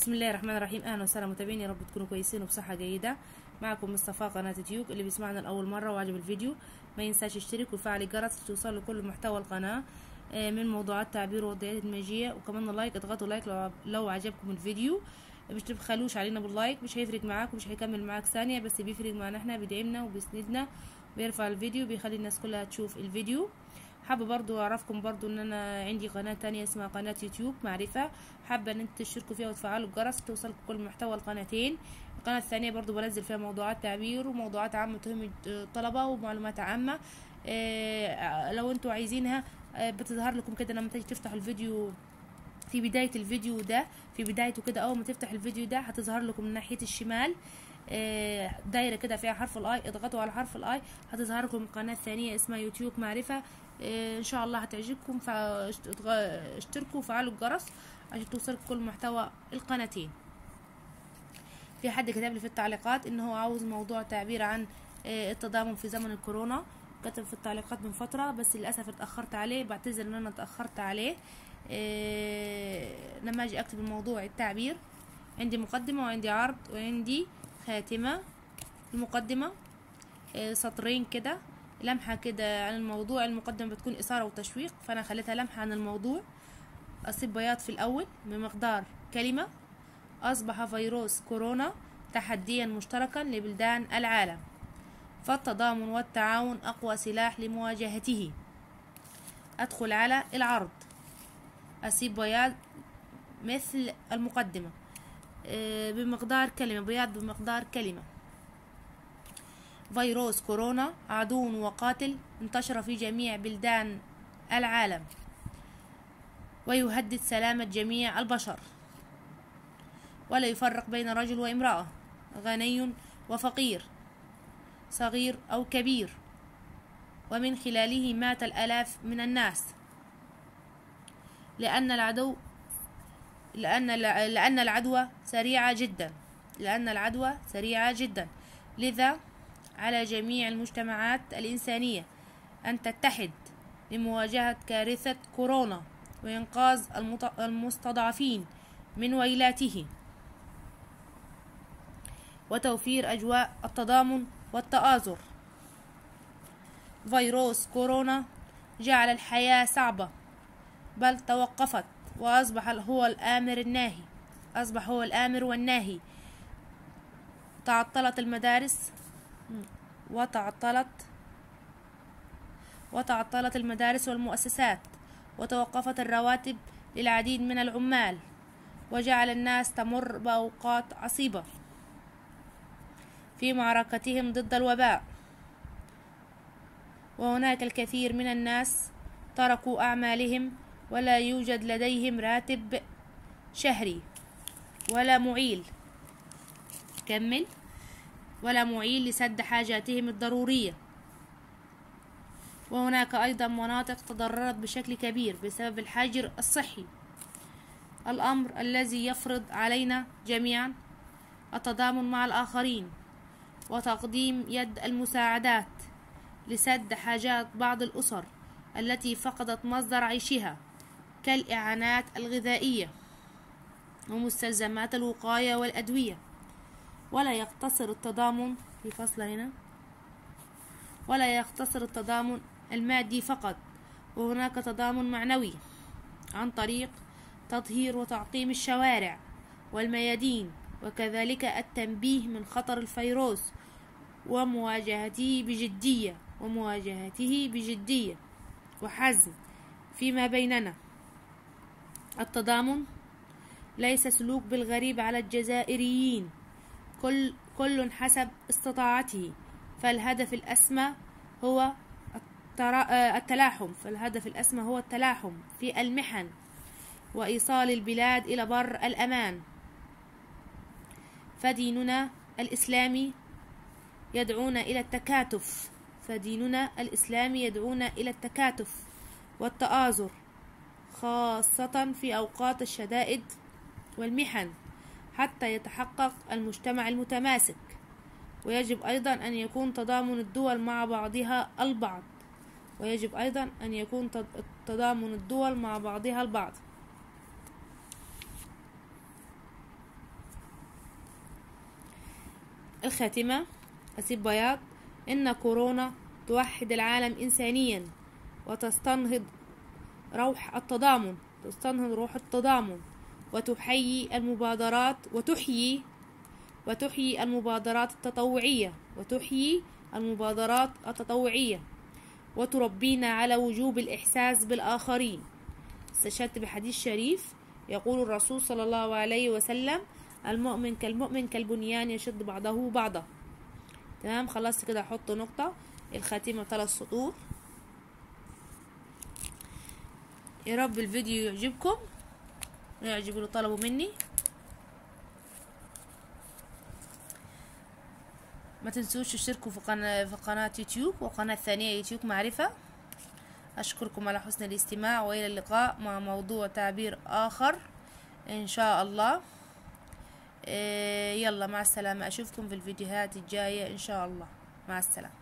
بسم الله الرحمن الرحيم. اهلا وسهلا متابعيني، يا رب تكونوا كويسين وبصحه جيده. معكم مصطفى قناه تيوك. اللي بيسمعنا لاول مره وعجب الفيديو ما ينساش يشترك ويفعل الجرس لتوصل لكل محتوى القناه من موضوعات تعبير ووضعيات ادماجيه، وكمان لايك، اضغطوا لايك لو عجبكم الفيديو. مش تبخلوش علينا باللايك، مش هيفرق معاك ومش هيكمل معاك ثانيه، بس بيفرق معانا احنا، بيدعمنا وبيسندنا وبيرفع الفيديو، بيخلي الناس كلها تشوف الفيديو. حابه برضو اعرفكم برضو ان انا عندي قناه تانية اسمها قناه يوتيوب معرفه، حابه ان انتوا تشتركوا فيها وتفعلوا الجرس توصلكم كل محتوى القناتين. القناه الثانيه برضو بنزل فيها موضوعات تعبير وموضوعات عامه تهم الطلبه ومعلومات عامه. لو انتوا عايزينها بتظهر لكم كده لما تيجي تفتحوا الفيديو، في بدايه الفيديو ده، في بدايته كده اول ما تفتح الفيديو ده هتظهر لكم من ناحيه الشمال دايره كده فيها حرف الاي، اضغطوا على حرف الاي هتظهر لكم قناه ثانيه اسمها يوتيوب معرفه. ان شاء الله هتعجبكم، فاشتركوا وفعلوا الجرس عشان توصلكم كل محتوى القناتين. في حد كتب لي في التعليقات ان هو عاوز موضوع تعبير عن التضامن في زمن الكورونا، كتب في التعليقات من فتره بس للاسف اتاخرت عليه، بعتذر ان انا اتاخرت عليه. لما اجي اكتب الموضوع التعبير عندي مقدمه وعندي عرض وعندي خاتمه. المقدمه سطرين كده لمحه كده عن الموضوع، المقدمه بتكون اثاره وتشويق، فانا خليتها لمحه عن الموضوع. اصيب بياض في الاول بمقدار كلمه. اصبح فيروس كورونا تحديا مشتركا لبلدان العالم، فالتضامن والتعاون اقوى سلاح لمواجهته. ادخل على العرض. أصيب بياض مثل المقدمة بمقدار كلمة، بياض بمقدار كلمة. فيروس كورونا عدو وقاتل انتشر في جميع بلدان العالم ويهدد سلامة جميع البشر، ولا يفرق بين رجل وامرأة، غني وفقير، صغير أو كبير، ومن خلاله مات الآلاف من الناس. لأن العدوى سريعة جدا، لذا على جميع المجتمعات الإنسانية أن تتحد لمواجهة كارثة كورونا وإنقاذ المستضعفين من ويلاته، وتوفير أجواء التضامن والتآزر. فيروس كورونا جعل الحياة صعبة بل توقفت، وأصبح هو الآمر الناهي، أصبح هو الآمر والناهي. تعطلت المدارس والمؤسسات، وتوقفت الرواتب للعديد من العمال، وجعل الناس تمر بأوقات عصيبة في معركتهم ضد الوباء. وهناك الكثير من الناس تركوا أعمالهم، ولا يوجد لديهم راتب شهري ولا معيل لسد حاجاتهم الضرورية. وهناك أيضا مناطق تضررت بشكل كبير بسبب الحجر الصحي، الأمر الذي يفرض علينا جميعا التضامن مع الآخرين وتقديم يد المساعدات لسد حاجات بعض الأسر التي فقدت مصدر عيشها، كالإعانات الغذائية ومستلزمات الوقاية والأدوية. ولا يقتصر التضامن المادي فقط، وهناك تضامن معنوي عن طريق تطهير وتعقيم الشوارع والميادين، وكذلك التنبيه من خطر الفيروس ومواجهته بجدية وحزم فيما بيننا. التضامن ليس سلوك بالغريب على الجزائريين، كل حسب استطاعته، فالهدف الأسمى هو التلاحم في المحن وإيصال البلاد إلى بر الأمان. فديننا الإسلامي يدعونا إلى التكاتف والتآزر، خاصة في أوقات الشدائد والمحن، حتى يتحقق المجتمع المتماسك. ويجب أيضا أن يكون تضامن الدول مع بعضها البعض الخاتمة أسيب بياض. إن كورونا توحد العالم إنسانيا وتستنهض روح التضامن، تستنهض روح التضامن وتحيي المبادرات وتحيي المبادرات التطوعية وتربينا على وجوب الإحساس بالآخرين. استشهدت بحديث شريف يقول الرسول صلى الله عليه وسلم: المؤمن كالبنيان يشد بعضه بعضا. تمام، خلاص كده احط نقطة. الخاتمة 3 سطور. يا رب الفيديو يعجبكم ويعجب اللي طلبوا مني. ما تنسوش تشتركوا في قناة يوتيوب وقناة ثانية يوتيوب معرفة. أشكركم على حسن الاستماع، وإلى اللقاء مع موضوع تعبير آخر إن شاء الله. يلا مع السلامة، أشوفكم في الفيديوهات الجاية إن شاء الله. مع السلامة.